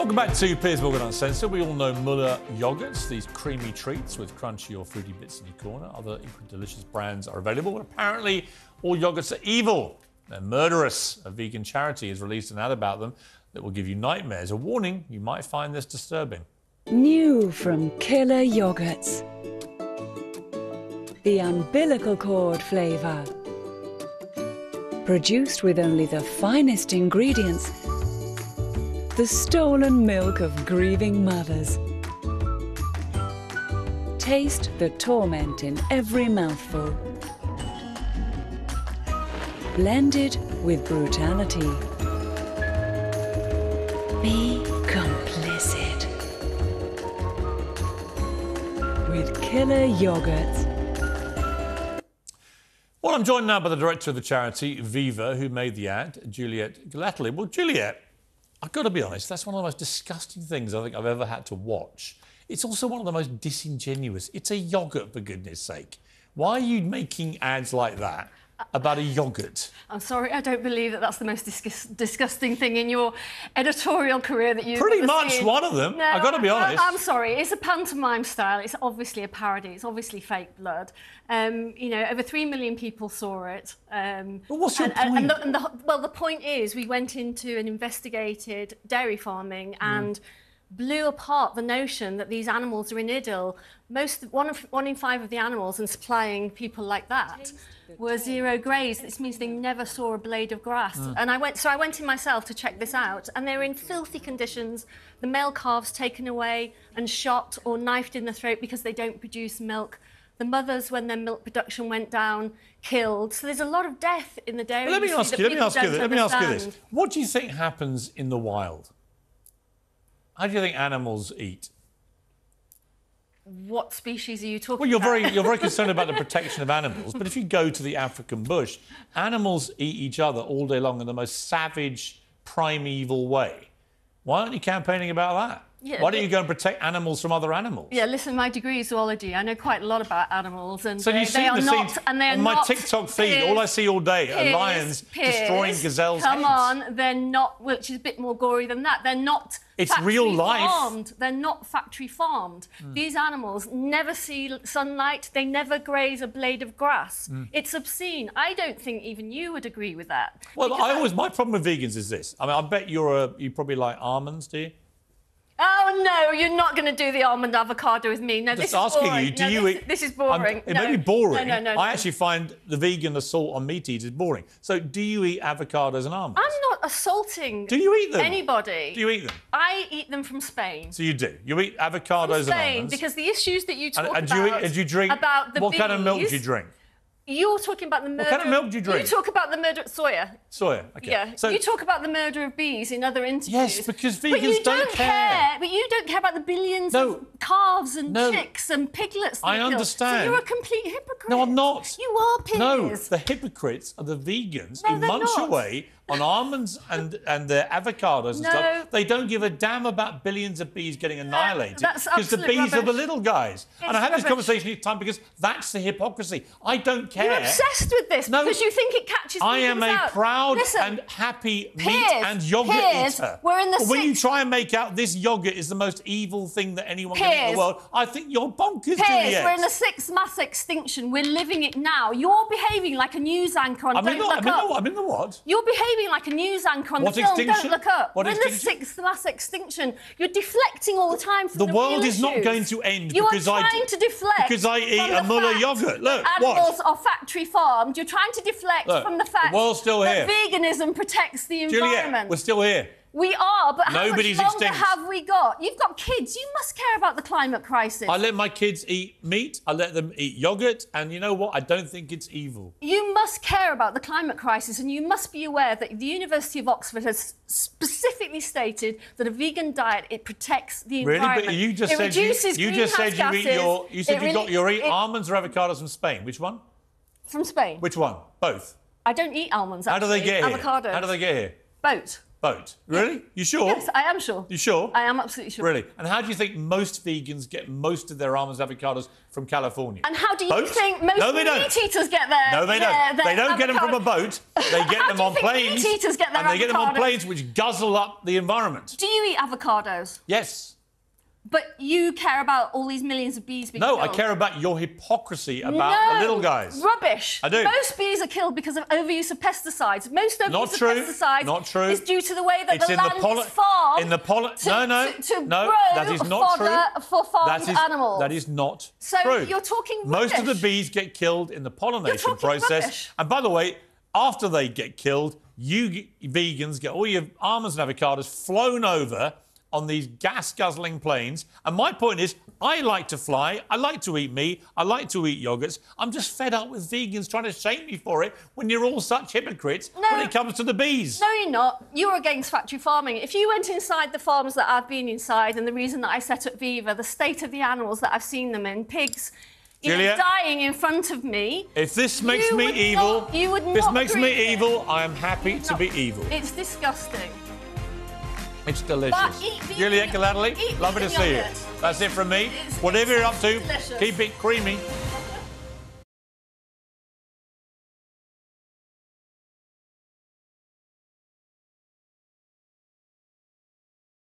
Welcome back to Piers Morgan Uncensored. We all know Muller yogurts, these creamy treats with crunchy or fruity bits in your corner. Other equally delicious brands are available, but apparently all yogurts are evil. They're murderous. A vegan charity has released an ad about them that will give you nightmares. A warning, you might find this disturbing. New from Killer Yogurts, the umbilical cord flavour. Produced with only the finest ingredients, the stolen milk of grieving mothers. Taste the torment in every mouthful. Blended with brutality. Be complicit with Killer Yogurts. Well, I'm joined now by the director of the charity, Viva!, who made the ad, Juliet Gellatley. Well, Juliet, I've got to be honest, that's one of the most disgusting things I think I've ever had to watch. It's also one of the most disingenuous. It's a yoghurt, for goodness sake. Why are you making ads like that about a yoghurt? I'm sorry, I don't believe that that's the most disgusting thing in your editorial career that you've pretty much seen. One of them. No, I've got to be honest. I'm sorry, it's a pantomime style. It's obviously a parody. It's obviously fake blood. You know, over 3 million people saw it. But what's your point? Well, the point is, we went into and investigated dairy farming and blew apart the notion that these animals are in idyll. One in five of the animals, and supplying people like that, were zero grazed. This means they never saw a blade of grass. And I went in myself to check this out, and they were in filthy conditions. The male calves taken away and shot or knifed in the throat because they don't produce milk. The mothers, when their milk production went down, killed. So there's a lot of death in the dairy. Let me ask you this. What do you think happens in the wild? How do you think animals eat? What species are you talking about? Well, you're very concerned about the protection of animals, but if you go to the African bush, animals eat each other all day long in the most savage, primeval way. Why aren't you campaigning about that? Yeah, why don't you go and protect animals from other animals? Yeah, listen, my degree is zoology. I know quite a lot about animals, and so on my TikTok feed, all I see all day are lions destroying gazelles' heads. Come on, they're not, which is a bit more gory than that. They're not. It's real life. Farmed. They're not factory farmed. These animals never see sunlight. They never graze a blade of grass. It's obscene. I don't think even you would agree with that. Well, my problem with vegans is this. I mean, I bet you probably like almonds, do you? Oh, no, you're not going to do the almond avocado with me. No, this is boring. Just asking you, this is boring. It may be boring. No. I actually find the vegan assault on meat eaters boring. So do you eat avocados and almonds? I'm not assaulting anybody. Do you eat them? I eat them from Spain. So you do? You eat avocados and almonds? Because the issues that you talk about, what kind of milk do you drink? You're talking about the murder. What kind of milk do you drink? You talk about the murder of soya. Soya, okay. Yeah. So you talk about the murder of bees in other interviews. Yes, because vegans don't care. But you don't care about the billions of calves and chicks and piglets. I understand. So you're a complete hypocrite. No, I'm not. You are, Piers. No, the hypocrites are the vegans who munch away on almonds and their avocados and stuff. They don't give a damn about billions of bees getting annihilated because the bees are the little guys. And I had this conversation each time because that's the hypocrisy. I don't care. You're obsessed with this because you think it catches I am a proud and happy meat and yogurt eater. When you try and make out this yogurt is the most evil thing that anyone can eat in the world, I think you're bonkers, Juliet. We're in the sixth mass extinction. We're living it now. You're behaving like a news anchor on Don't Look Up. You're behaving like a news anchor on Don't Look Up. We're in the sixth mass extinction. You're deflecting all the time from the world is not going to end because I... You are trying to deflect because I eat a Muller yogurt. Look, animals are factory farmed. You're trying to deflect from the fact that veganism protects the environment. Juliet, we're still here. We are, but how much longer have we got? You've got kids. You must care about the climate crisis. I let my kids eat meat. I let them eat yoghurt. And you know what? I don't think it's evil. You must care about the climate crisis, and you must be aware that the University of Oxford has specifically stated that a vegan diet, it protects the environment. Really? But you just said you eat almonds or avocados from Spain. Which one? From Spain. Which one? Both. I don't eat almonds, actually. How do they get here? Boat. boat. Really? You sure? Yes, I am sure. You sure? I am absolutely sure. Really? And how do you think most vegans get most of their almonds and avocados from California? And how do you think most meat eaters get their they don't get them from a boat. They get them on planes. Meat eaters get their avocados? They get them on planes, which guzzle up the environment. Do you eat avocados? Yes. But you care about all these millions of bees being killed. No, I care about your hypocrisy about the little guys. Rubbish. I do. Most bees are killed because of overuse of pesticides. Most overuse of pesticides is due to the way that the land is farmed to grow fodder for farmed animals. That is not true. So you're talking rubbish. Most of the bees get killed in the pollination process. Rubbish. And by the way, after they get killed, you vegans get all your almonds and avocados flown over on these gas-guzzling planes. And my point is, I like to fly, I like to eat meat, I like to eat yogurts. I'm just fed up with vegans trying to shame me for it when you're all such hypocrites when it comes to the bees. No, you're not. You're against factory farming. If you went inside the farms that I've been inside, and the reason that I set up Viva, the state of the animals that I've seen them in, pigs, Juliet, dying in front of me. If this makes me evil, I am happy to be evil. It's disgusting. It's delicious. Juliet Gellatley, lovely to see you. That's it from me. Whatever you're up to, keep it creamy.